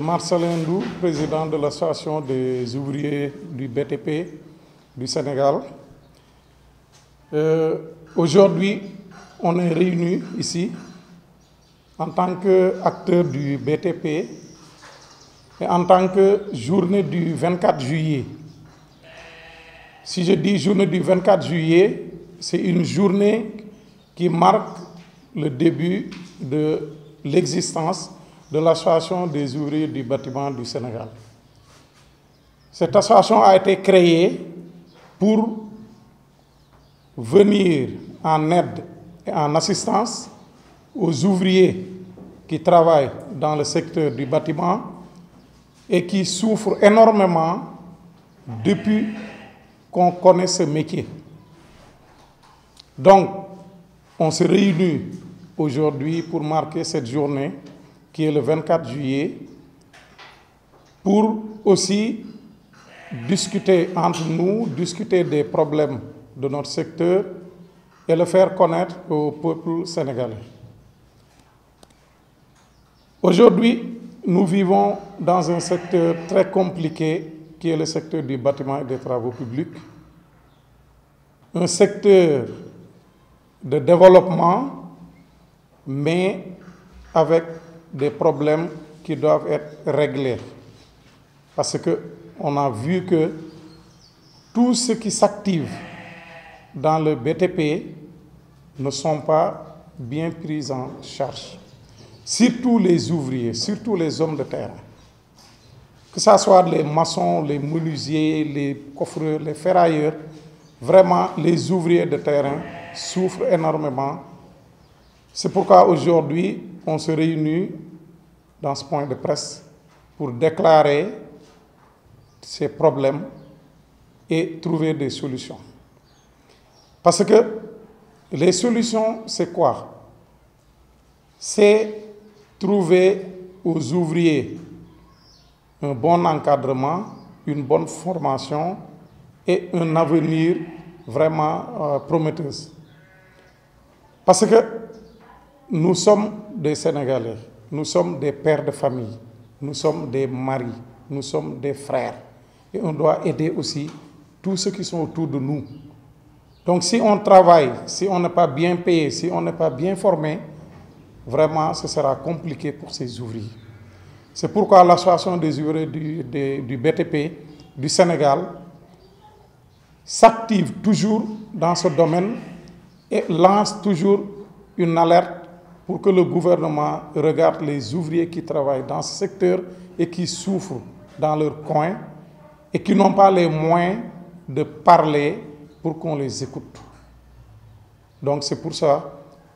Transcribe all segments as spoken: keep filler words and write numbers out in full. Marcelin Ndou, président de l'association des ouvriers du B T P du Sénégal. Euh, Aujourd'hui, on est réunis ici en tant qu'acteurs du B T P et en tant que journée du vingt-quatre juillet. Si je dis journée du vingt-quatre juillet, c'est une journée qui marque le début de l'existence de l'association des ouvriers du bâtiment du Sénégal. Cette association a été créée pour venir en aide et en assistance aux ouvriers qui travaillent dans le secteur du bâtiment et qui souffrent énormément depuis qu'on connaît ce métier. Donc, on se réunit aujourd'hui pour marquer cette journée qui est le vingt-quatre juillet, pour aussi discuter entre nous, discuter des problèmes de notre secteur et le faire connaître au peuple sénégalais. Aujourd'hui, nous vivons dans un secteur très compliqué qui est le secteur du bâtiment et des travaux publics, un secteur de développement, mais avec des problèmes qui doivent être réglés. Parce qu'on a vu que tout ce qui s'active dans le B T P ne sont pas bien pris en charge. Surtout les ouvriers, surtout les hommes de terre. Que ce soit les maçons, les menuisiers, les coffreurs, les ferrailleurs, vraiment les ouvriers de terrain souffrent énormément. C'est pourquoi aujourd'hui, on se réunit dans ce point de presse pour déclarer ces problèmes et trouver des solutions. Parce que les solutions, c'est quoi? C'est trouver aux ouvriers un bon encadrement, une bonne formation et un avenir vraiment euh, prometteur. Parce que nous sommes des Sénégalais, nous sommes des pères de famille, nous sommes des maris, nous sommes des frères. Et on doit aider aussi tous ceux qui sont autour de nous. Donc si on travaille, si on n'est pas bien payé, si on n'est pas bien formé, vraiment ce sera compliqué pour ces ouvriers. C'est pourquoi l'association des ouvriers du, des, du B T P du Sénégal s'active toujours dans ce domaine et lance toujours une alerte pour que le gouvernement regarde les ouvriers qui travaillent dans ce secteur et qui souffrent dans leur coin et qui n'ont pas les moyens de parler pour qu'on les écoute. Donc c'est pour ça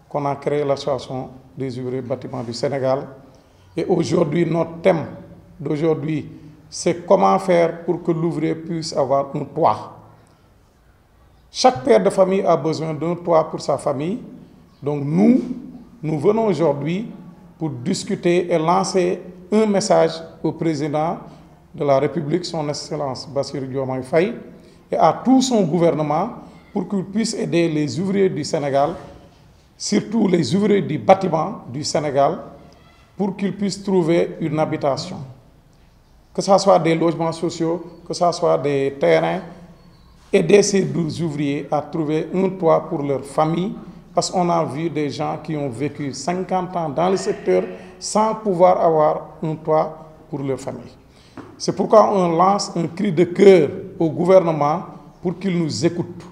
qu'on a créé l'association des ouvriers bâtiments du Sénégal. Et aujourd'hui, notre thème d'aujourd'hui, c'est comment faire pour que l'ouvrier puisse avoir un toit. Chaque père de famille a besoin d'un toit pour sa famille. Donc nous, nous venons aujourd'hui pour discuter et lancer un message au président de la République, son Excellence Bassirou Diomaye Faye, et à tout son gouvernement pour qu'il puisse aider les ouvriers du Sénégal, surtout les ouvriers du bâtiment du Sénégal, pour qu'ils puissent trouver une habitation. Que ce soit des logements sociaux, que ce soit des terrains, aider ces douze ouvriers à trouver un toit pour leur famille. Parce qu'on a vu des gens qui ont vécu cinquante ans dans le secteur sans pouvoir avoir un toit pour leur famille. C'est pourquoi on lance un cri de cœur au gouvernement pour qu'il nous écoute.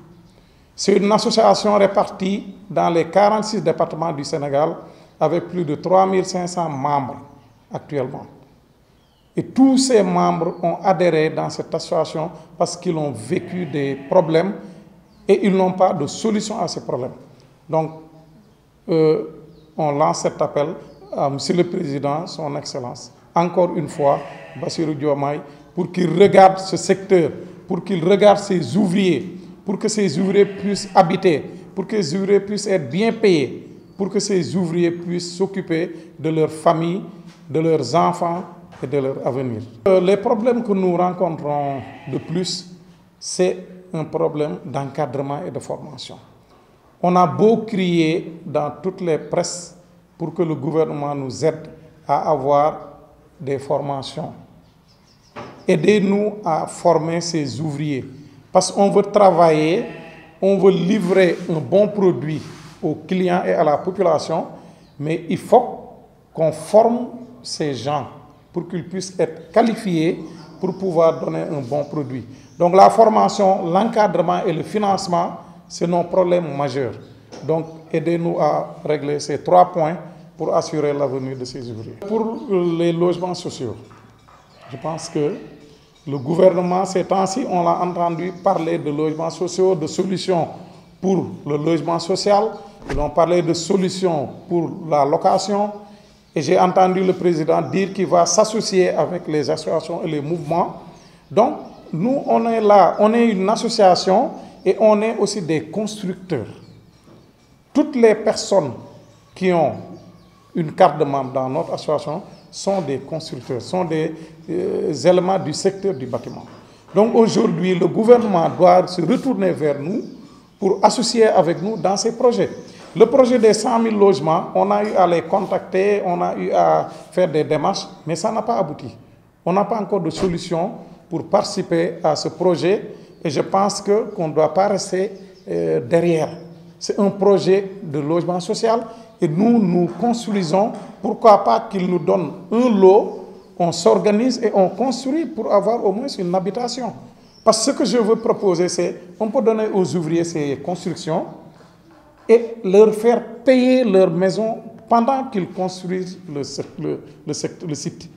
C'est une association répartie dans les quarante-six départements du Sénégal avec plus de trois mille cinq cents membres actuellement. Et tous ces membres ont adhéré dans cette association parce qu'ils ont vécu des problèmes et ils n'ont pas de solution à ces problèmes. Donc, euh, on lance cet appel à Monsieur le Président, son Excellence, encore une fois, Bassirou Diomaye, pour qu'il regarde ce secteur, pour qu'il regarde ses ouvriers, pour que ces ouvriers puissent habiter, pour que ces ouvriers puissent être bien payés, pour que ces ouvriers puissent s'occuper de leur famille, de leurs enfants et de leur avenir. Euh, les problèmes que nous rencontrons de plus, c'est un problème d'encadrement et de formation. On a beau crier dans toutes les presses pour que le gouvernement nous aide à avoir des formations. Aidez-nous à former ces ouvriers. Parce qu'on veut travailler, on veut livrer un bon produit aux clients et à la population, mais il faut qu'on forme ces gens pour qu'ils puissent être qualifiés pour pouvoir donner un bon produit. Donc la formation, l'encadrement et le financement, c'est nos problèmes majeurs. Donc aidez-nous à régler ces trois points pour assurer l'avenir de ces ouvriers. Pour les logements sociaux, je pense que le gouvernement, ces temps-ci, on l'a entendu parler de logements sociaux, de solutions pour le logement social, ils ont parlé de solutions pour la location, et j'ai entendu le président dire qu'il va s'associer avec les associations et les mouvements. Donc, nous, on est là, on est une association et on est aussi des constructeurs. Toutes les personnes qui ont une carte de membre dans notre association sont des constructeurs, sont des euh, éléments du secteur du bâtiment. Donc aujourd'hui, le gouvernement doit se retourner vers nous pour associer avec nous dans ces projets. Le projet des cent mille logements, on a eu à les contacter, on a eu à faire des démarches, mais ça n'a pas abouti. On n'a pas encore de solution pour participer à ce projet et je pense que qu'on ne doit pas rester euh, derrière. C'est un projet de logement social et nous, nous construisons. Pourquoi pas qu'ils nous donnent un lot, on s'organise et on construit pour avoir au moins une habitation. Parce que ce que je veux proposer, c'est qu'on peut donner aux ouvriers ces constructions et leur faire payer leur maison pendant qu'ils construisent le, le, le, le site.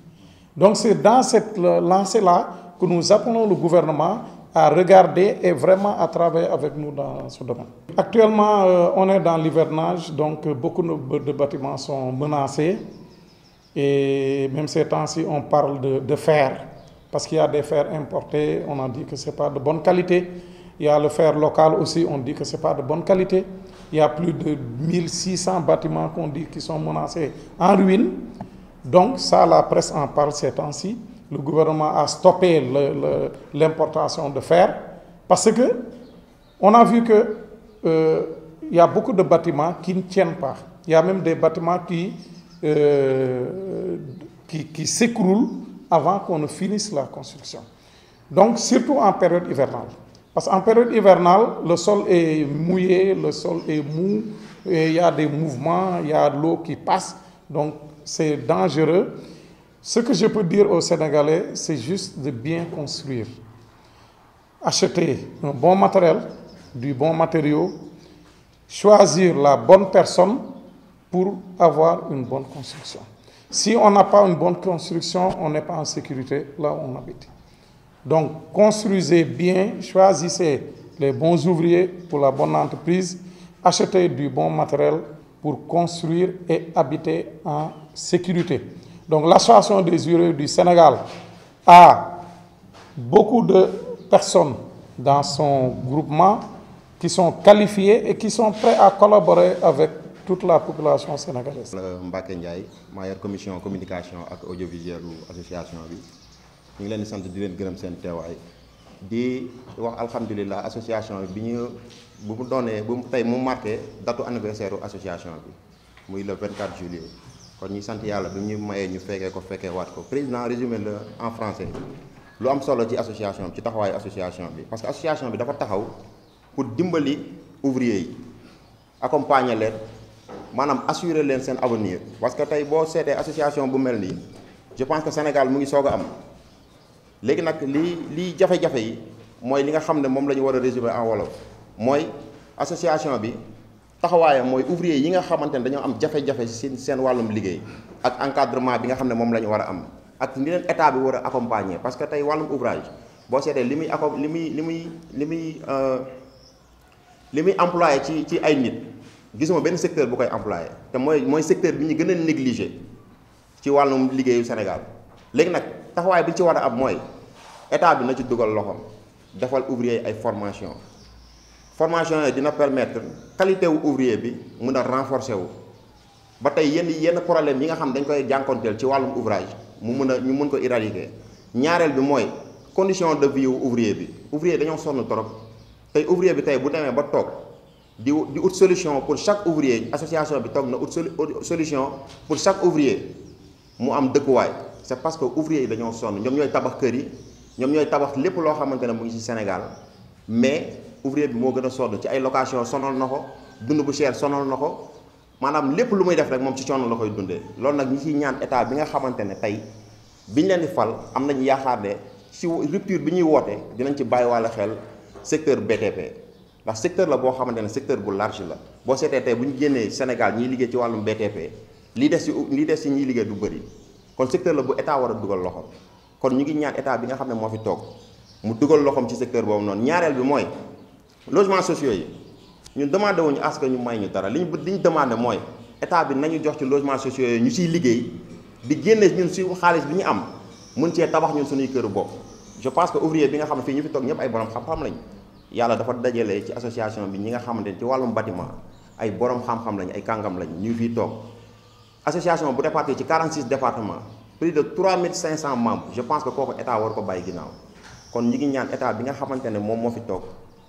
Donc c'est dans cette lancée-là que nous appelons le gouvernement à regarder et vraiment à travailler avec nous dans ce domaine. Actuellement, euh, on est dans l'hivernage, donc euh, beaucoup de bâtiments sont menacés. Et même ces temps-ci, on parle de, de fer, parce qu'il y a des fers importés, on a dit que ce n'est pas de bonne qualité. Il y a le fer local aussi, on dit que ce n'est pas de bonne qualité. Il y a plus de mille six cents bâtiments qu'on dit qui sont menacés en ruine. Donc ça, la presse en parle ces temps-ci. Le gouvernement a stoppé l'importation de fer parce que on a vu que euh, y a beaucoup de bâtiments qui ne tiennent pas. Il y a même des bâtiments qui, euh, qui, qui s'écroulent avant qu'on ne finisse la construction. Donc surtout en période hivernale. Parce qu'en période hivernale, le sol est mouillé, le sol est mou, il y a des mouvements, il y a de l'eau qui passe, donc c'est dangereux. Ce que je peux dire aux Sénégalais, c'est juste de bien construire. Acheter un bon matériel, du bon matériau, choisir la bonne personne pour avoir une bonne construction. Si on n'a pas une bonne construction, on n'est pas en sécurité là où on habite. Donc, construisez bien, choisissez les bons ouvriers pour la bonne entreprise, achetez du bon matériel pour construire et habiter en sécurité. Donc l'association des ouvriers du Sénégal a beaucoup de personnes dans son groupement qui sont qualifiées et qui sont prêts à collaborer avec toute la population sénégalaise. Mbaké Ndiaye, maire commission communication et audiovisuel de l'association. Nous sommes en train de nous faire un travail. Nous sommes en train de l'association. Nous sommes en train de marquer la date anniversaire de l'association. Nous sommes le vingt-quatre juillet. Quand nous sentons que nous avons fait quelque chose, le président résume en français. Ce qui est important, c'est l'association, c'est l'association. Parce que l'association est importante pour les ouvriers, accompagner-les, assurer leur avenir. Parce que si l'association est là, je pense que le Sénégal est là. Maintenant, ce qui est important, c'est ce qu'on doit résumer en wolof. C'est l'association. Taxawaayam mooy ouvrier yi nga xamante ne dañoo am jafe-jafe seen seen wàllum liggéey ak encadrement bi nga xam ne moom la ñu war a am ak ni leen état bi war a accompagner parce que tey wàllum ouvrage boo seetee li muy li muy li muy li muy li muy employé ci ci ay nit gisuma benn secteur bu koy employé te mooy mooy secteur bi ñu gën a négligé ci wàllum liggéeyu Sénégal léegi nag taxawaay bi ci war a am mooy état bi na ci dugal loxoom defal ouvrier ay formation formation yooyu dina permettre qualité wu ouvrier bi mun a renforcer wu ba tey yenn yenn problème yi nga xam dañ koy jànkonteel ci wàllum ouvrage mu mun a ñu mun ko éradiquer ñaareel bi mooy condition de vie wu ouvrier bi ouvrier dañoo sonn trop tey ouvrier bi tey bu demee ba toog di di ut solution pour chaque ouvrier association bi toog na ut solution pour chaque ouvrier mu am dëkkuwaay c'est parce que ouvriers yi dañoo sonn ñoom ñooy tabax kër yi ñoom ñooy tabax lépp loo xamante ne mu ngi ci Sénégal mais ouvrier bi moo gën a sonn ci ay location sonal na ko dund bu cher sonal na ko maanaam lépp lu muy def rek moom ci coono la koy dundee. loolu nag ñi ciy ñaan état bi nga xamante ne tey biñ leen di fal am nañu yaakaar ne ci rupture bi ñuy woote dinañ ci bàyyiwaale xel secteur B T P. ndax secteur la boo xamante ne secteur bu large la boo seetee tey bu ñu génnee Sénégal ñiy liggéey ci wàllum B T P lii des si lii des si ñiy liggéey du bëri kon secteur la bu état war a dugal loxo kon ñu ngi ñaan état bi nga xam ne moo fi toog mu dugal loxoom ci secteur boobu noonu. ñaareel bi mooy logement sociaux yi ñun demandé wuñu à ce que ñu may ñu dara li ñu li ñu demandé mooy état bi nañu jox ci logement sociaux yooyu ñu siy liggéey di génne ñun si xaalis bi ñu am mun cee tabax ñun suñuy kër bopp je pense que ouvrier bi nga xam ne fii ñu fi toog ñëpp ay borom xam-xam lañu yàlla dafa dajale ci association bi ñi nga xamante ne ci wàllum bâtiment ay borom xam-xam lañ ay kàngam lañ ñu fiy toog association bu répartie ci quarante-six départements plus de trois mille cinq cents membres je pense que kooku état war ko bàyyi ginnaaw kon ñi ngi ñaan état bi nga xamante ne moom moo fi toog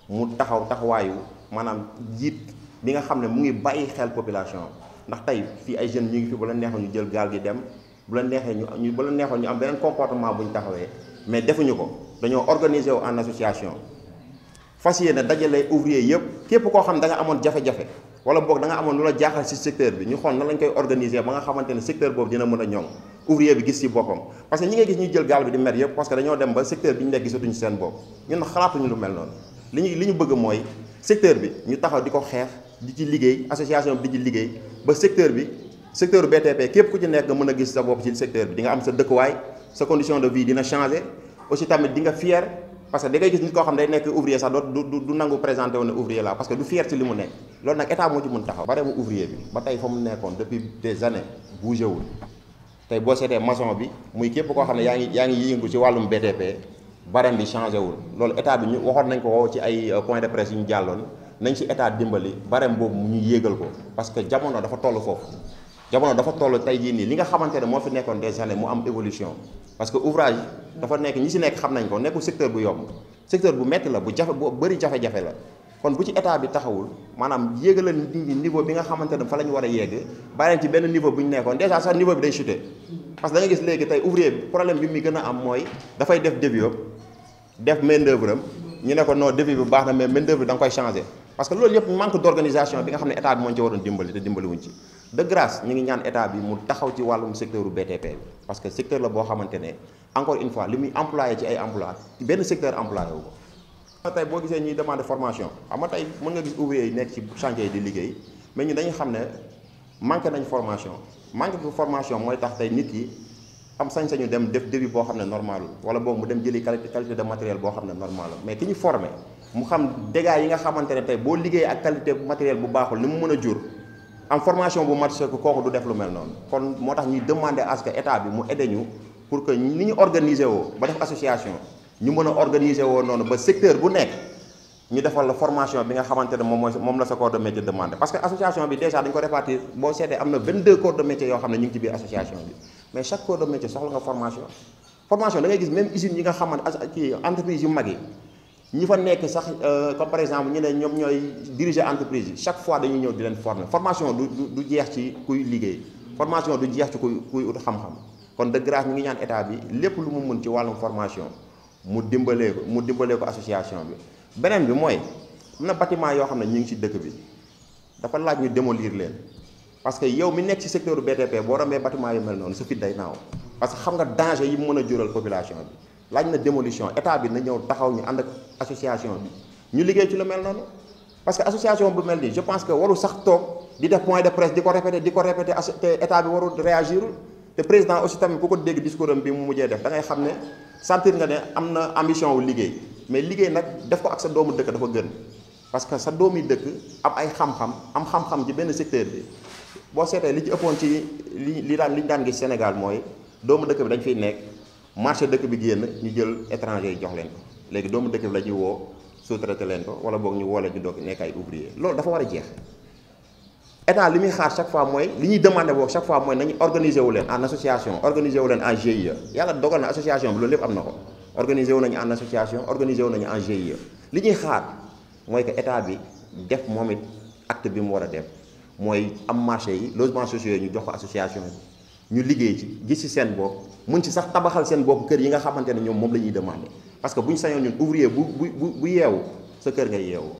mu taxaw taxawaayu maanaam jiit bi nga xam ne mu ngi bàyyi xel population ndax tey fii ay jeunes ñu ngi fi bu la neexee ñu jël gaal gi dem bu la neexee ñu bu la neexee ñu am beneen comportement bu ñu taxawee mais defuñu ko dañoo organiser wu en association. fas yéene dajale ouvrier yëpp képp koo xam ne da nga amoon jafe-jafe wala boog da nga amoon lu la jaaxal si secteur bi ñu xool na lañ koy organiser ba nga xamante ne secteur boobu dina mën a ñoŋ ouvrier bi gis si boppam parce que ñi ngay gis ñuy jël gaal bi di mer yëpp parce que dañoo dem ba secteur bi ñu nekk gisatuñu seen bopp ñun xalaatuñu lu mel noonu li ñu li ñu bëgg mooy secteur bi ñu taxaw di ko xeex di ci liggéey association bi di ci liggéey ba secteur bi secteur B T P képp ku ci nekk nga mën a gis sa bopp ci secteur bi di nga am sa dëkkuwaay sa condition de vie dina changer aussi tamit di nga fier parce que da ngay gis nit koo xam day nekk ouvrier sax doo du du nangu présenté wu ne ouvrier la parce que du fier ci li mu nekk loolu nag état moo ci mën taxaw bare mu ouvrier bi ba tey fa mu nekkoon depuis des années bougé wul tey boo seetee maçon bi muy képp koo xam ne yaa ngi yaa ngi yëngu ci wàllum B T P barème bi changé wul loolu état bi ñu waxoon nañ ko wow ci ay point de presse yu ñu jàlloon nañ ci état dimbali barème boobu ñu yéegal ko parce que jamono dafa toll foofu jamono dafa toll tey jii nii li nga xamante ne moo fi nekkoon des années mu am évolution parce que ouvrage dafa nekk ñi si nekk xam nañ ko nekkul secteur bu yomb secteur bu métti la bu jafe bu bëri jafe-jafe la kon bu ci état bi taxawul maanaam yéegalal nit ñi niveau bi nga xamante ne fa la ñu war a yegg bàyyi ci benn niveau bu ñu nekkoon déjà sax niveau bi day chuter. parce que da nga gis léegi tey ouvrier bi problème bi muy gën a am mooy dafay def début def main d'œuvre am ñu ne ko non début bi baax na mais main d'œuvre da nga koy changer parce que loolu yëpp manque d'organisation bi nga xam ne état bi moo ci waroon dimbali te dimbali wuñ ci. de grâce ñu ngi ñaan état bi mu taxaw ci wàllum secteur bu B T P bi parce que secteur la boo xamante ne encore une fois li muy employé ci ay emploi benn secteur employé wu ko. tey boo gisee ñuy demande formation xam nga tey mën nga gis ouvrier yi nekk ci chantier yi di liggéey mais ñu dañu xam ne manqué nañ formation manqué ko formation mooy tax tey nit yi am sañ-sañu dem def début boo xam ne normalul wala boobu mu dem jëli qualité qualité de matériel boo xam ne normalul mais ki ñu formé mu xam dégâts yi nga xamante ne tey boo liggéey ak qualité matériel bu baaxul li mu mën a jur. am formation bu marché ko kooku du def lu mel noonu kon moo tax ñuy demander à ce que état bi mu aidé ñu pour que ni ñu organiser woo ba def association ñu mën a organiser woo noonu ba secteur bu nekk ñu defal la formation bi nga xamante ne moom mooy moom la sa corps de métier demandé. parce que association bi déjà dañ ko répartir boo seetee am na vingt-deux corps de métier yoo xam ne ñu ngi ci biir association bi mais chaque corps de métier soxla nga formation formation da ngay gis même usine yi nga xamante ci entreprise yu mag yi ñi fa nekk sax comme par exemple ñu ne ñoom ñooy diriger entreprise yi chaque fois dañuy ñëw di leen former formation du du jeex ci kuy liggéey formation du jeex ci kuy kuy ut xam-xam kon de grâce ñu ngi ñaan état bi lépp lu mu mën ci wàllum formation mu dimbalee ko mu dimbalee ko association bi. beneen bi mooy am na bâtiment yoo xam ne ñu ngi ci dëkk bi dafa laaj ñu démolir leen parce que yow mi nekk ci secteur B T P boo rombee bâtiment yu mel noonu su fit day naaw parce que xam nga danger yi mu mën a jural population bi. laaj na démolition état bi na ñëw taxaw ñu ànd ak association bi ñu liggéey ci lu mel noonu parce que association bu mel nii je pense que waru sax toog di def point de presse di ko répété di ko répété te état bi warul réagir te président aussi tamit ku ko dégg discours am bi mu mujjee def da ngay xam ne sentir nga ne am na ambition wu liggéey mais liggéey nag def ko ak sa doomu dëkk dafa gën parce que sa doomi dëkk am ay xam-xam am xam-xam ci benn secteur bi boo seetee li ci ëppoon ci li li daan li ñu daan gis Sénégal mooy doomu dëkk bi dañ fiy nekk. marché dëkk bi génn ñu jël étranger yi jox leen ko léegi doomu dëkk bi la ñuy woo sous-traité leen ko wala boog ñu woo leen ñu doog nekk ay ouvrier loolu dafa war a jeex état li muy xaar chaque fois mooy li ñuy demandé boog chaque fois mooy nañu organiser wu leen en association organiser wu leen en G I E yàlla dogal na association bi loolu lépp am na ko organiser wu nañu en association organiser wu nañu en G I E li ñuy xaar mooy que état bi def moom it acte bi mu war a def mooy am marché yi logements sociaux yi ñu jox ko association bi ñu liggéey ci gis ci seen bopp mun ci sax tabaxal seen bopp kër yi nga xamante ne ñoom moom la ñuy demandé parce que bu ñu sañoon ñun ouvrier bu bu bu yeewu sa kër ngay yeewu.